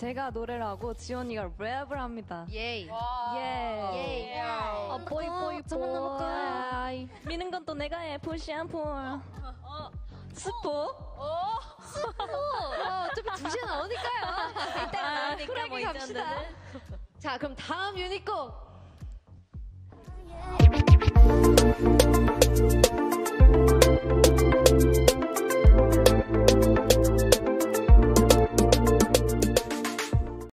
제가 노래를 하고 지원이가 랩을 합니다. 예이. 예이. 보이 보이 보이. 미는 건 또 내가 해. 푸시 안 폴. 스포. 스포. 어차피 2시에 나오니까요. 일단 쿨하게 갑시다. 자, 그럼 다음 유닛곡.